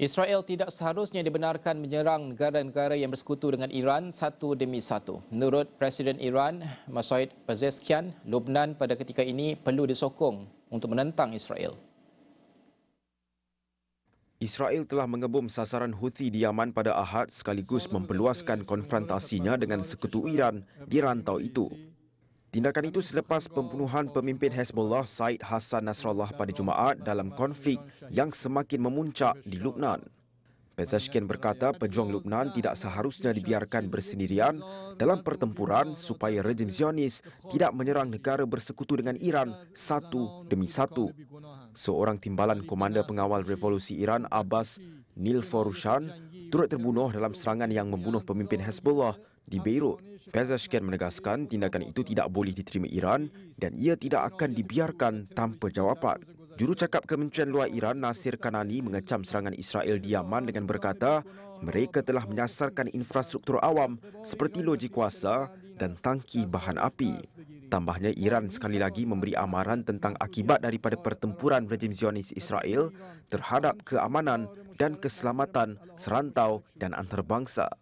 Israel tidak seharusnya dibenarkan menyerang negara-negara yang bersekutu dengan Iran satu demi satu. Menurut Presiden Iran, Masoud Pezeshkian, Lebanon pada ketika ini perlu disokong untuk menentang Israel. Israel telah mengebom sasaran Houthi di Yaman pada Ahad sekaligus memperluaskan konfrontasinya dengan sekutu Iran di rantau itu. Tindakan itu selepas pembunuhan pemimpin Hezbollah Said Hassan Nasrallah pada Jumaat dalam konflik yang semakin memuncak di Lebanon. Pezeshkian berkata pejuang Lebanon tidak seharusnya dibiarkan bersendirian dalam pertempuran supaya rejim Zionis tidak menyerang negara bersekutu dengan Iran satu demi satu. Seorang timbalan Komanda Pengawal Revolusi Iran Abbas Nilforshan turut terbunuh dalam serangan yang membunuh pemimpin Hezbollah di Beirut. Pezeshkian menegaskan tindakan itu tidak boleh diterima Iran dan ia tidak akan dibiarkan tanpa jawapan. Jurucakap Kementerian Luar Iran Nasir Kanani mengecam serangan Israel di Yaman dengan berkata mereka telah menyasarkan infrastruktur awam seperti loji kuasa dan tangki bahan api. Tambahnya, Iran sekali lagi memberi amaran tentang akibat daripada pertempuran rejim Zionis Israel terhadap keamanan dan keselamatan serantau dan antarabangsa.